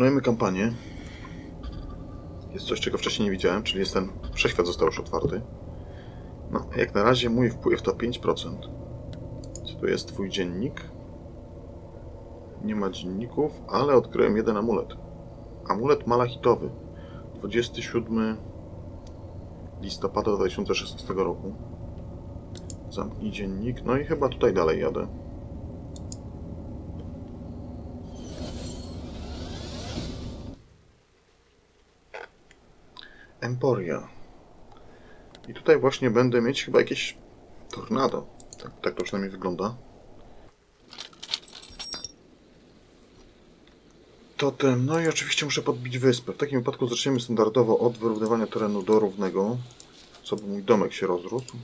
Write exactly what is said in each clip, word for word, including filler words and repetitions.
kontynuujemy kampanię. Jest coś, czego wcześniej nie widziałem, czyli jest ten wszechświat został już otwarty. No, jak na razie mój wpływ to pięć procent. Co tu jest twój dziennik? Nie ma dzienników, ale odkryłem jeden amulet. Amulet malachitowy. dwudziestego siódmego listopada dwa tysiące szesnastego roku. Zamknij dziennik. No i chyba tutaj dalej jadę. Emporia. I tutaj właśnie będę mieć chyba jakieś tornado. Tak, tak to przynajmniej wygląda. Totem. No i oczywiście muszę podbić wyspę. W takim wypadku zaczniemy standardowo od wyrównywania terenu do równego. Co by mój domek się rozrósł.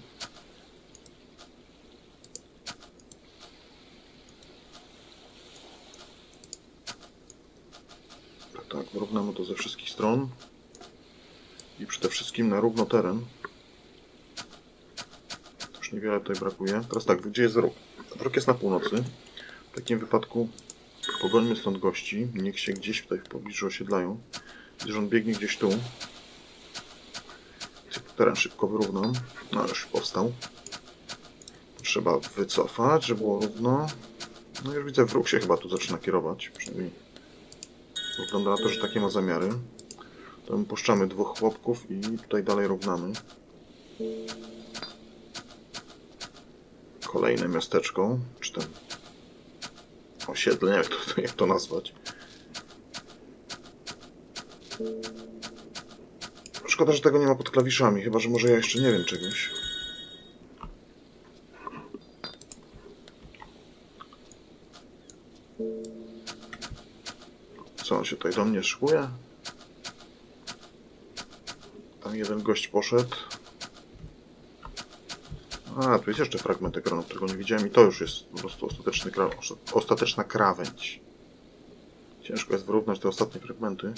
Tak, wyrównamy to ze wszystkich stron. I przede wszystkim na równo teren. Już niewiele tutaj brakuje. Teraz tak, gdzie jest wróg? Wróg jest na północy. W takim wypadku pogońmy stąd gości. Niech się gdzieś tutaj w pobliżu osiedlają. Gdyż on biegnie gdzieś tu. Teren szybko wyrównam. No, ale już powstał. Trzeba wycofać, żeby było równo. No już widzę, wróg się chyba tu zaczyna kierować. Przynajmniej wygląda na to, że takie ma zamiary. To puszczamy dwóch chłopków i tutaj dalej równamy. Kolejne miasteczko, czy tam osiedle, jak to, jak to nazwać. Szkoda, że tego nie ma pod klawiszami, chyba że może ja jeszcze nie wiem czegoś. Co on się tutaj do mnie szkuje? Tam jeden gość poszedł. A, tu jest jeszcze fragment ekranu, którego nie widziałem i to już jest po prostu ostateczny kra... ostateczna krawędź. Ciężko jest wyrównać te ostatnie fragmenty.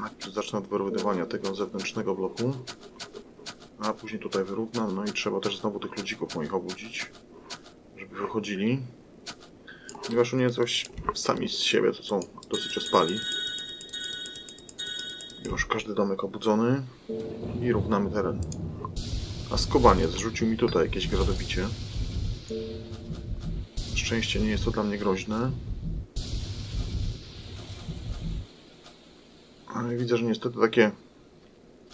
Najpierw zacznę od wyrównywania tego zewnętrznego bloku. A później tutaj wyrównam, no i trzeba też znowu tych ludzików moich obudzić, żeby wychodzili. Ponieważ oni coś sami z siebie, to są dosyć ospali. Już każdy domek obudzony i równamy teren. A skubaniec rzucił mi tutaj jakieś gradobicie. Na szczęście nie jest to dla mnie groźne. Ale widzę, że niestety takie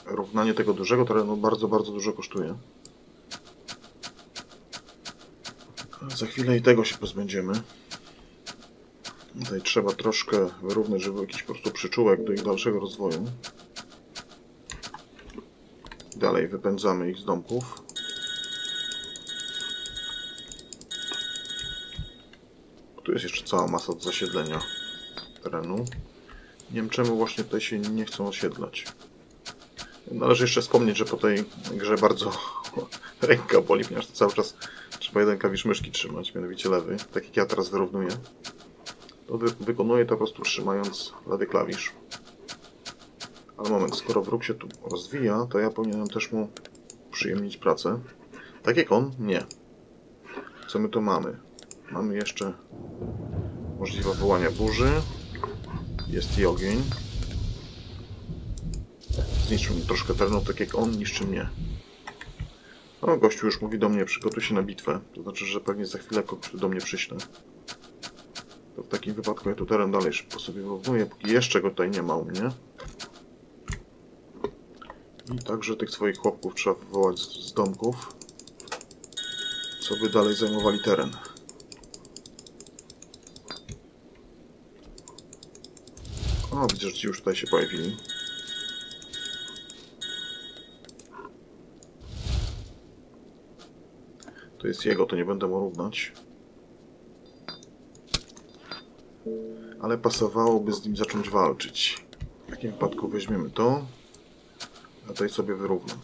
równanie tego dużego terenu bardzo, bardzo dużo kosztuje. Za chwilę i tego się pozbędziemy. Tutaj trzeba troszkę wyrównać, żeby był jakiś po prostu przyczółek do ich dalszego rozwoju. Dalej wypędzamy ich z domków. Tu jest jeszcze cała masa od zasiedlenia terenu. Nie wiem czemu właśnie tutaj się nie chcą osiedlać. Należy jeszcze wspomnieć, że po tej grze bardzo ręka boli, ponieważ to cały czas trzeba jeden kawisz myszki trzymać, mianowicie lewy, tak jak ja teraz wyrównuję. To wy wykonuję to po prostu trzymając lewy klawisz. Ale moment, skoro wróg się tu rozwija, to ja powinienem też mu przyjemnić pracę. Tak jak on? Nie. Co my tu mamy? Mamy jeszcze możliwość wywołania burzy. Jest i ogień. Zniszczył mi troszkę terenu, tak jak on niszczy mnie. No, gościu już mówi do mnie, przygotuj się na bitwę. To znaczy, że pewnie za chwilę kogoś tu do mnie przyśle. To w takim wypadku ja tu teren dalej szybko sobie wyrównuję, póki jeszcze go tutaj nie ma u mnie. I także tych swoich chłopków trzeba wywołać z, z domków, co by dalej zajmowali teren. O, widzę, że ci już tutaj się pojawili. To jest jego, to nie będę mu równać. Ale pasowałoby z nim zacząć walczyć. W takim wypadku weźmiemy to. A tutaj sobie wyrównam.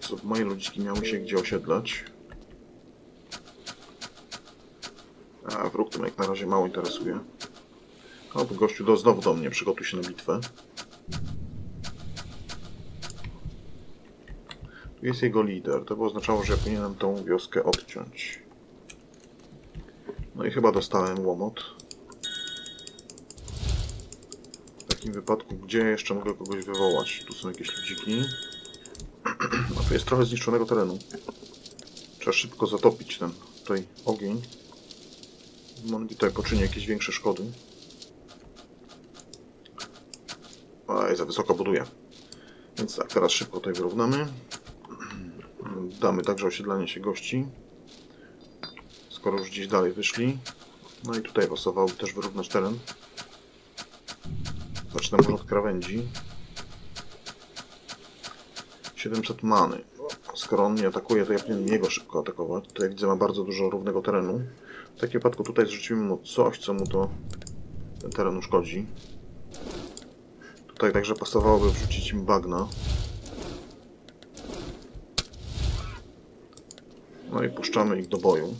Co moje ludziki miały się gdzie osiedlać. A wróg to mnie jak na razie mało interesuje. O, gościu do, znowu do mnie, przygotuj się na bitwę. Tu jest jego lider. To by oznaczało, że ja powinienem tą wioskę odciąć. No i chyba dostałem łomot. W takim wypadku, gdzie jeszcze mogę kogoś wywołać? Tu są jakieś ludziki. A tu jest trochę zniszczonego terenu. Trzeba szybko zatopić ten tutaj ogień. On tutaj poczyni jakieś większe szkody. Aj, za wysoko buduje. Więc tak, teraz szybko tutaj wyrównamy. Damy także osiedlanie się gości. Skoro już gdzieś dalej wyszli. No i tutaj pasowałoby też wyrównać teren. Zacznę może od krawędzi. siedemset many. Skoro on nie atakuje, to ja powinienem jego szybko atakować. To jak widzę, ma bardzo dużo równego terenu. W takim wypadku tutaj zrzucimy mu coś, co mu to ten teren uszkodzi. Tutaj także pasowałoby wrzucić im bagna. No i puszczamy ich do boju.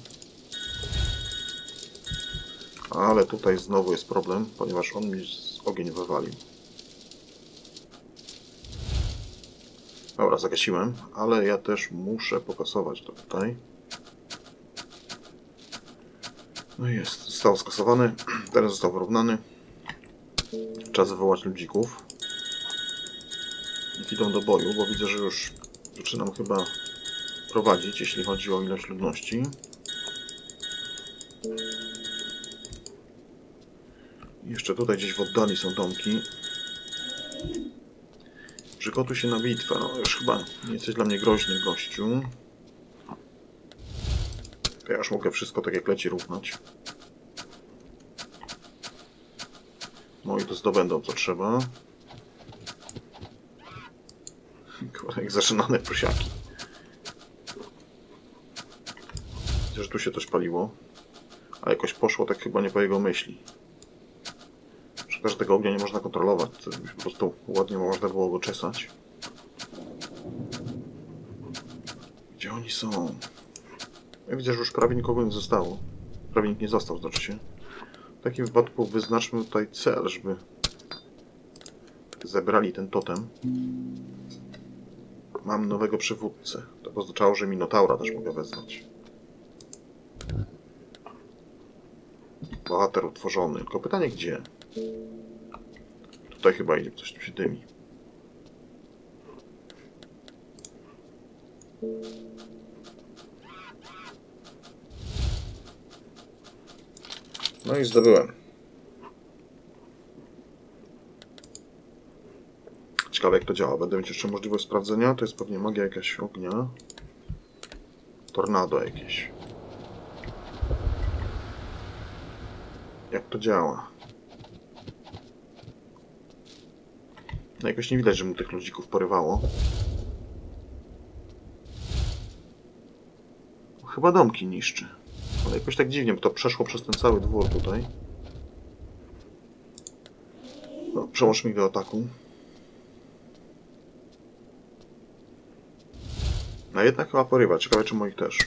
Ale tutaj znowu jest problem, ponieważ on mi z ogień wywalił. Dobra, zagasiłem, ale ja też muszę pokasować to tutaj. No jest, został skasowany, teren został wyrównany. Czas wywołać ludzików. I idą do boju, bo widzę, że już zaczynam chyba prowadzić, jeśli chodzi o ilość ludności. Jeszcze tutaj gdzieś w oddali są domki. Przygotuj się na bitwę. No już chyba nie jesteś dla mnie groźny, gościu. Ja już mogę wszystko tak jak leci równać. No i to zdobędą co trzeba. Kurwa, jak zaszynane prosiaki. Widzę, że tu się coś paliło. A jakoś poszło tak chyba nie po jego myśli. Szkoda, że tego ognia nie można kontrolować. Po prostu ładnie można było go czesać. Gdzie oni są? Ja widzę, że już prawie nikogo nie zostało. Prawie nikt nie został, znaczy się. W takim wypadku wyznaczmy tutaj cel, żeby zebrali ten totem. Mam nowego przywódcę. To oznaczało, że Minotaura też mogę wezwać. Bohater utworzony. Tylko pytanie gdzie? Tutaj chyba idzie, coś tu się dymi. No i zdobyłem. Ciekawe jak to działa. Będę mieć jeszcze możliwość sprawdzenia. To jest pewnie magia jakaś ognia. Tornado jakieś. Jak to działa? No jakoś nie widać, że mu tych ludzików porywało. Chyba domki niszczy. Ale jakoś tak dziwnie, bo to przeszło przez ten cały dwór tutaj. No, przełącz mi do ataku. No jednak chyba porywa. Ciekawe czy moich też.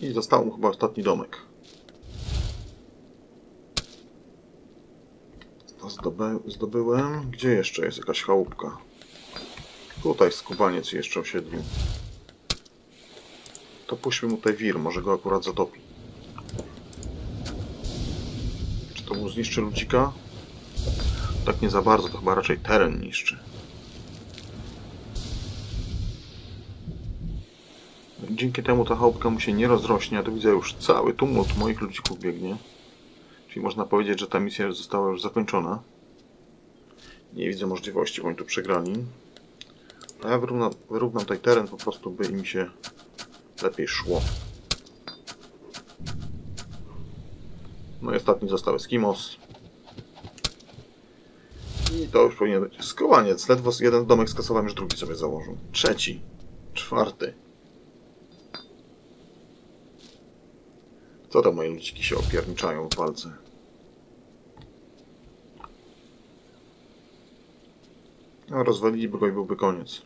I został mu chyba ostatni domek. Zdoby zdobyłem. Gdzie jeszcze jest jakaś chałupka? Tutaj skubaniec jeszcze osiedlił. To puśćmy mu tutaj wir, może go akurat zatopi. Czy to mu zniszczy ludzika? Tak nie za bardzo, to chyba raczej teren niszczy. Dzięki temu ta chałupka mu się nie rozrośnie, a tu widzę już cały tumult moich ludzików biegnie. Czyli można powiedzieć, że ta misja została już zakończona. Nie widzę możliwości, bo oni tu przegrali. A ja wyrównam, wyrównam tutaj teren po prostu, by im się lepiej szło. No i ostatni został Eskimos. I to już powinien być skołaniec. Ledwo jeden domek skasowałem, już drugi sobie założył. Trzeci. Czwarty. Co tam moje ludziki się opierniczają w walce? No, rozwaliliby go i byłby koniec.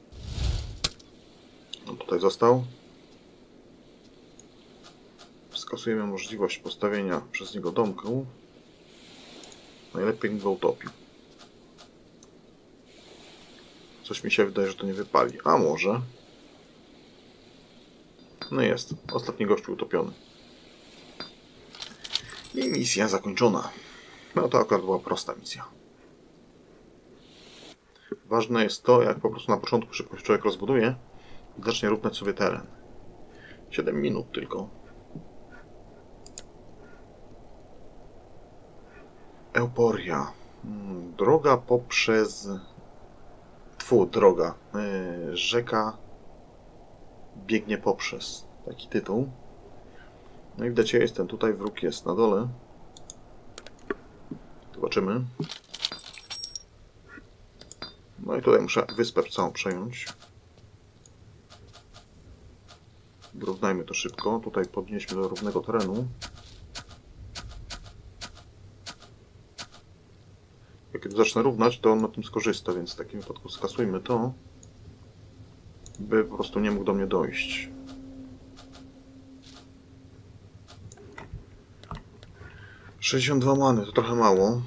On tutaj został. Skasujemy możliwość postawienia przez niego domku. Najlepiej go utopił. Coś mi się wydaje, że to nie wypali. A może? No jest. Ostatni gościu utopiony. I misja zakończona. No to akurat była prosta misja. Ważne jest to, jak po prostu na początku szybko się człowiek rozbuduje i zacznie równać sobie teren. siedem minut tylko. Emporia. Droga poprzez... Tfu, droga. Yy, rzeka biegnie poprzez. Taki tytuł. No i widać, ja jestem tutaj, wróg jest na dole. Zobaczymy. No i tutaj muszę wyspę całą przejąć. Wyrównajmy to szybko. Tutaj podnieśmy do równego terenu. Jak zacznę równać, to on na tym skorzysta, więc w takim wypadku skasujmy to, by po prostu nie mógł do mnie dojść. sześćdziesiąt dwa many, to trochę mało.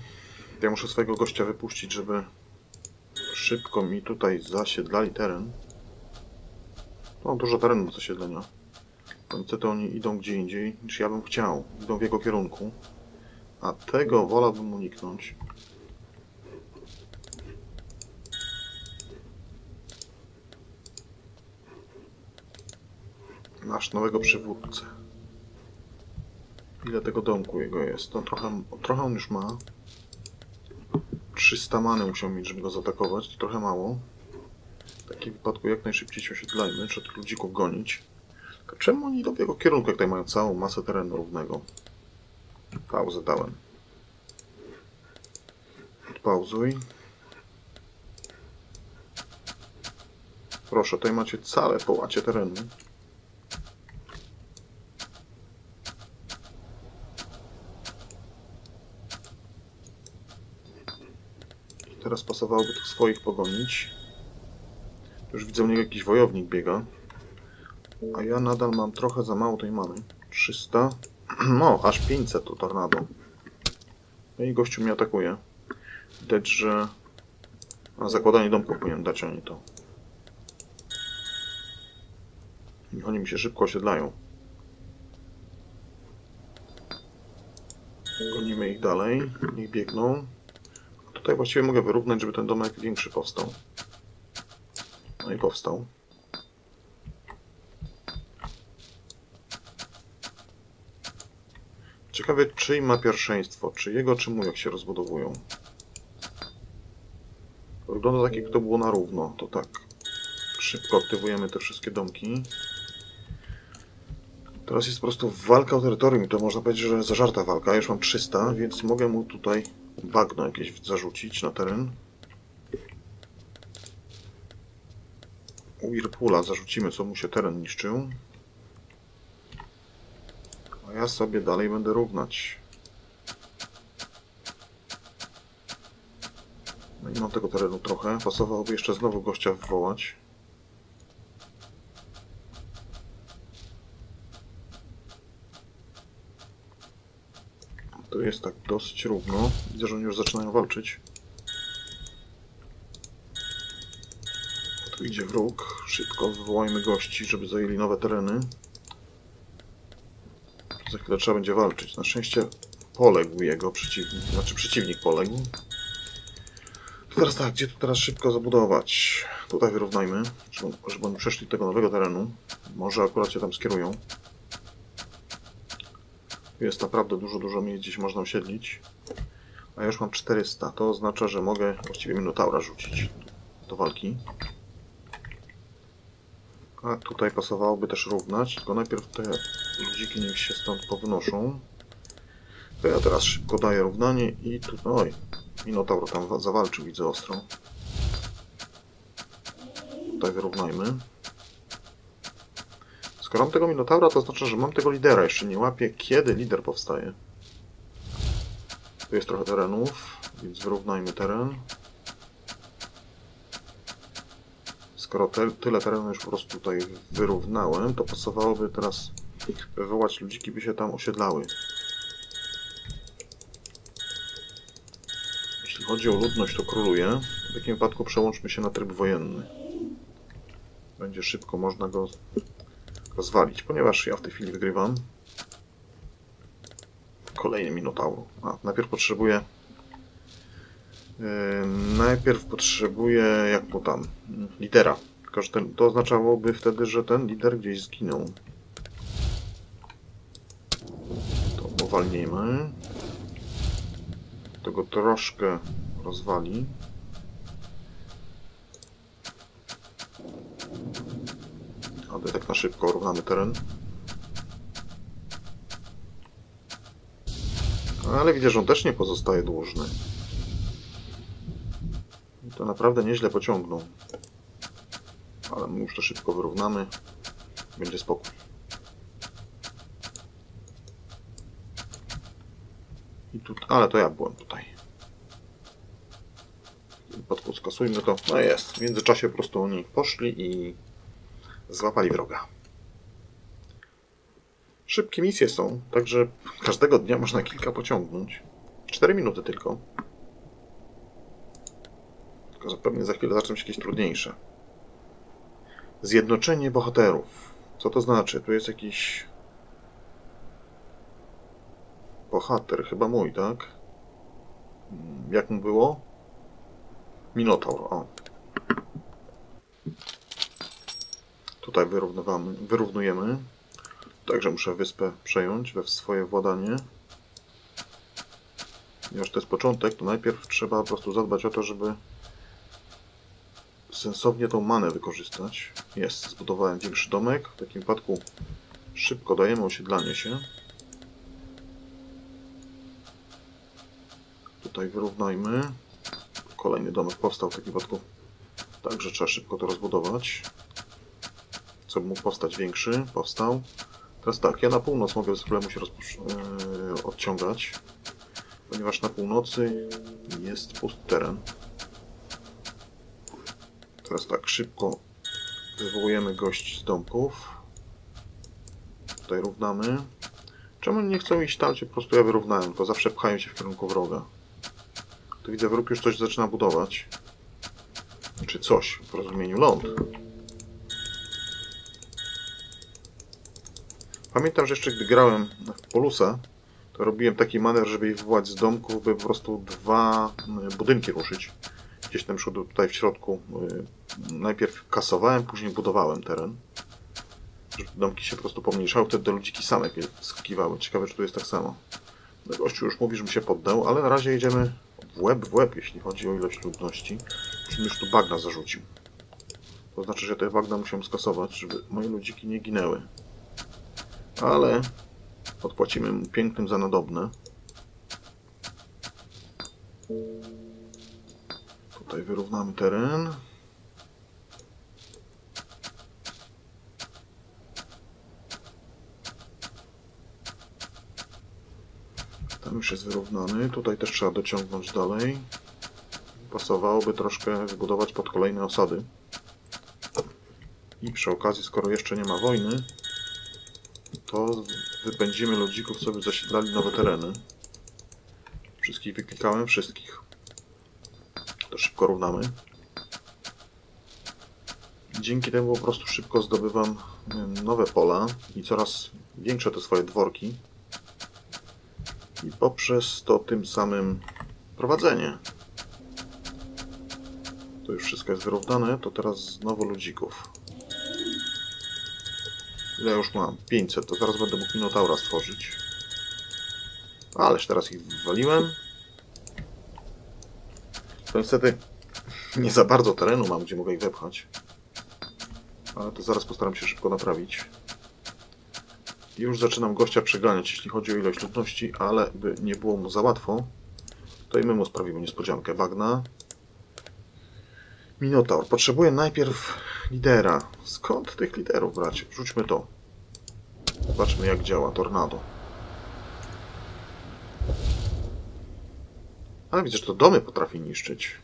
Ja muszę swojego gościa wypuścić, żeby szybko mi tutaj zasiedlali teren. No, dużo terenu do zasiedlenia. Niestety oni idą gdzie indziej, niż ja bym chciał. Idą w jego kierunku. A tego wolałbym uniknąć. Nasz nowego przywódcę. Ile tego domku jego jest? No, trochę, trochę on już ma. trzysta many musiał mieć, żeby go zaatakować. To trochę mało. W takim wypadku jak najszybciej się osiedlajmy, trzeba tych ludzików gonić. Czemu oni idą w jego kierunku, jak tutaj mają całą masę terenu równego? Pauzę dałem. Odpauzuj. Proszę, tutaj macie całe połacie terenu. Teraz pasowałoby tych swoich pogonić. Już widzę, u niego jakiś wojownik biega. A ja nadal mam trochę za mało tej many. trzysta. No, aż pięćset to tornado. No i gościu mnie atakuje. Widać, że na zakładanie domków powinien dać oni to. I oni mi się szybko osiedlają. Gonimy ich dalej. Niech biegną. Tutaj właściwie mogę wyrównać, żeby ten domek większy powstał. No i powstał. Ciekawe, czyj ma pierwszeństwo. Czy jego, czy mój, jak się rozbudowują. Wygląda tak, jak to było na równo. To tak. Szybko aktywujemy te wszystkie domki. Teraz jest po prostu walka o terytorium. I to można powiedzieć, że zażarta walka. Już mam trzysta, więc mogę mu tutaj bagno jakieś zarzucić na teren. U Irpula zarzucimy, co mu się teren niszczył. A ja sobie dalej będę równać. No i mam tego terenu trochę. Pasowałoby jeszcze znowu gościa wywołać. Tu jest tak dosyć równo. Widzę, że oni już zaczynają walczyć. Tu idzie wróg. Szybko wywołajmy gości, żeby zajęli nowe tereny. Za chwilę trzeba będzie walczyć. Na szczęście poległ jego przeciwnik. Znaczy przeciwnik poległ. To teraz tak, gdzie tu teraz szybko zabudować? Tutaj wyrównajmy, żeby, żeby oni przeszli tego nowego terenu. Może akurat się tam skierują. Jest naprawdę dużo, dużo miejsc, gdzieś można osiedlić. A ja już mam czterysta. To oznacza, że mogę właściwie Minotaura rzucić do walki. A tutaj pasowałoby też równać, tylko najpierw te ludziki niech się stąd powynoszą. To ja teraz szybko daję równanie i tutaj... Oj, Minotaur tam zawalczył, widzę ostro. Tutaj wyrównajmy. Skoro mam tego Minotaura, to znaczy, że mam tego lidera. Jeszcze nie łapię, kiedy lider powstaje. Tu jest trochę terenów, więc wyrównajmy teren. Skoro te, tyle terenu już po prostu tutaj wyrównałem, to pasowałoby teraz wywołać ludziki, by się tam osiedlały. Jeśli chodzi o ludność, to króluje. W takim wypadku przełączmy się na tryb wojenny. Będzie szybko można go... rozwalić, ponieważ ja w tej chwili wygrywam. Kolejny Minotaur. A, najpierw potrzebuję... Yy, najpierw potrzebuję... Jak mu tam? Lidera. Tylko, że ten, to oznaczałoby wtedy, że ten lider gdzieś zginął. To uwalnijmy. To go troszkę rozwali. Ale tak na szybko równamy teren. Ale widzę, że on też nie pozostaje dłużny. I to naprawdę nieźle pociągnął. Ale my już to szybko wyrównamy. Będzie spokój. I tu, ale to ja byłem tutaj. Podkład skasujmy to. No jest. W międzyczasie po prostu oni poszli i złapali wroga. Szybkie misje są, także każdego dnia można kilka pociągnąć. cztery minuty tylko. Tylko zapewne za chwilę zaczną się jakieś trudniejsze. Zjednoczenie bohaterów. Co to znaczy? Tu jest jakiś... bohater, chyba mój, tak? Jak mu było? Minotaur, o. Tutaj wyrównywamy, wyrównujemy. Także muszę wyspę przejąć we swoje władanie. Ponieważ to jest początek, to najpierw trzeba po prostu zadbać o to, żeby sensownie tą manę wykorzystać. Jest, zbudowałem większy domek. W takim wypadku szybko dajemy osiedlanie się. Tutaj wyrównajmy. Kolejny domek powstał w takim wypadku. Także trzeba szybko to rozbudować. Co mógł powstać większy, powstał. Teraz tak, ja na północ mogę bez problemu się yy, odciągać, ponieważ na północy jest pusty teren. Teraz tak, szybko wywołujemy gości z domków. Tutaj równamy. Czemu nie chcą iść tam, gdzie po prostu ja wyrównałem, tylko zawsze pchają się w kierunku wroga. Tu widzę, wróg już coś zaczyna budować. Czy coś, w rozumieniu ląd. Pamiętam, że jeszcze gdy grałem w Polusa, to robiłem taki manewr, żeby ich wywołać z domków, by po prostu dwa budynki ruszyć. Gdzieś tam tutaj w środku najpierw kasowałem, później budowałem teren. Żeby domki się po prostu pomniejszały, wtedy do ludziki same wskakiwały. Ciekawe, czy tu jest tak samo. No gościu już mówi, że mi się poddał, ale na razie jedziemy w łeb w łeb, jeśli chodzi o ilość ludności. Czyli już tu bagna zarzucił. To znaczy, że te bagna muszę skasować, żeby moje ludziki nie ginęły. Ale odpłacimy mu pięknym za nadobne. Tutaj wyrównamy teren. Tam już jest wyrównany. Tutaj też trzeba dociągnąć dalej. Pasowałoby troszkę wybudować pod kolejne osady. I przy okazji, skoro jeszcze nie ma wojny, to wypędzimy ludzików, co by zasiedlali nowe tereny. Wszystkich wyklikałem, wszystkich. To szybko równamy. Dzięki temu po prostu szybko zdobywam nowe pola i coraz większe te swoje dworki. I poprzez to tym samym prowadzenie. To już wszystko jest wyrównane, to teraz znowu ludzików. Ile już mam? pięćset. To zaraz będę mógł Minotaura stworzyć. Ależ teraz ich wywaliłem. To niestety nie za bardzo terenu mam, gdzie mogę ich wepchać. Ale to zaraz postaram się szybko naprawić. Już zaczynam gościa przeganiać, jeśli chodzi o ilość ludności, ale by nie było mu za łatwo, to i my mu sprawimy niespodziankę. Bagna. Minotaur. Potrzebuję najpierw lidera. Skąd tych liderów brać? Rzućmy to. Zobaczmy, jak działa tornado. A widzę, że to domy potrafi niszczyć.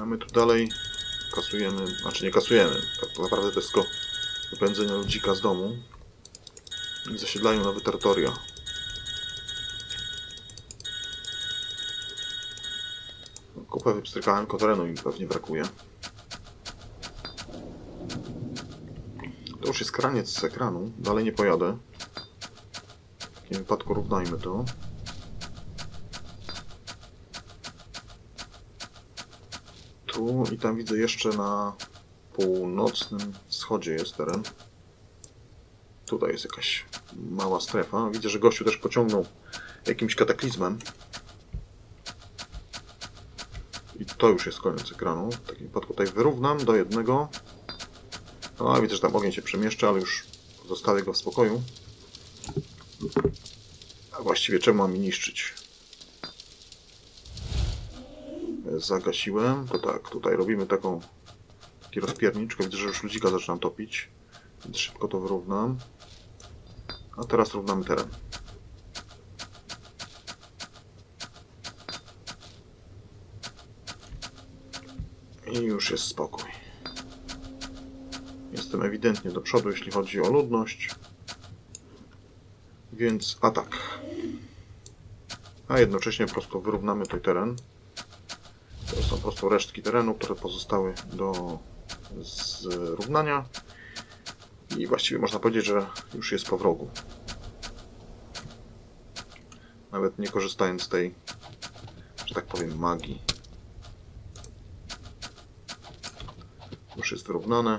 A my tu dalej kasujemy, znaczy nie kasujemy. Tak naprawdę to jest tylko wypędzenie ludzika z domu. I zasiedlają nowe terytoria. Kupę wypstrykałem, koterenu im pewnie brakuje. To już jest kraniec z ekranu. Dalej nie pojadę. W tym wypadku równajmy to. Tu i tam widzę jeszcze na północnym wschodzie jest teren. Tutaj jest jakaś mała strefa. Widzę, że gościu też pociągnął jakimś kataklizmem. I to już jest koniec ekranu. W takim wypadku tutaj wyrównam do jednego. A widzę, że tam ogień się przemieszcza, ale już zostawię go w spokoju. A właściwie czemu mam mi niszczyć? Zagasiłem. To tak, tutaj robimy taką, taki rozpierniczkę. Widzę, że już ludzika zaczynam topić. Więc szybko to wyrównam. A teraz równamy teren. I już jest spokój. Jestem ewidentnie do przodu, jeśli chodzi o ludność. Więc atak. A jednocześnie po prostu wyrównamy ten teren. To są po prostu resztki terenu, które pozostały do zrównania. I właściwie można powiedzieć, że już jest po wrogu. Nawet nie korzystając z tej, że tak powiem, magii. Już jest wyrównane.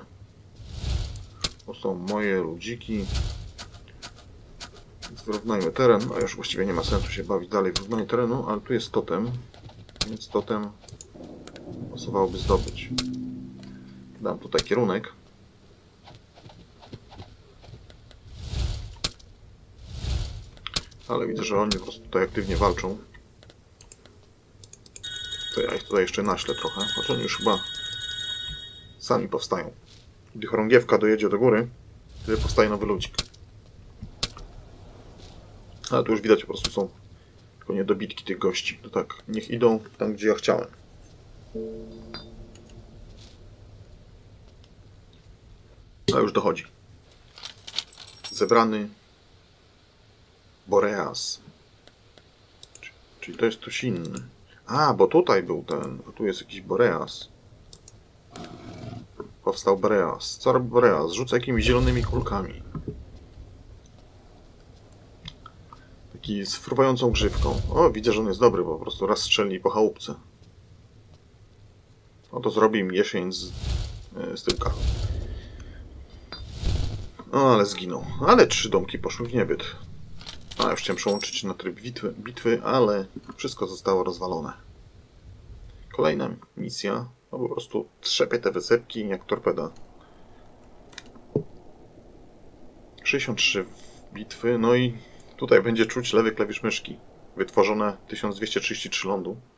To są moje ludziki. Więc wyrównajmy teren. No już właściwie nie ma sensu się bawić dalej w wyrównanie terenu, ale tu jest totem. Więc totem pasowałoby zdobyć. Dam tutaj kierunek. Ale widzę, że oni po prostu tutaj aktywnie walczą. To ja ich tutaj jeszcze naślę trochę. Znaczy oni już chyba sami powstają. Gdy chorągiewka dojedzie do góry, wtedy powstaje nowy ludzik. Ale tu już widać, po prostu są tylko niedobitki tych gości. To tak, niech idą tam, gdzie ja chciałem. A już dochodzi. Zebrany Boreas. Czyli to jest ktoś inny. A, bo tutaj był ten, a tu jest jakiś Boreas. Powstał Boreas. Co robi Boreas? Rzuca jakimiś zielonymi kulkami. Taki z fruwającą grzywką. O, widzę, że on jest dobry, bo po prostu raz strzelni po chałupce. No to zrobi im jesień z, z tyłka. O, ale zginął. Ale trzy domki poszły w niebyt. A, już chciałem przełączyć na tryb bitwy, bitwy, ale wszystko zostało rozwalone. Kolejna misja. No po prostu trzepie te wysepki jak torpeda. sześćdziesiąt trzy bitwy, no i tutaj będzie czuć lewy klawisz myszki. Wytworzone tysiąc dwieście trzydzieści trzy lądu.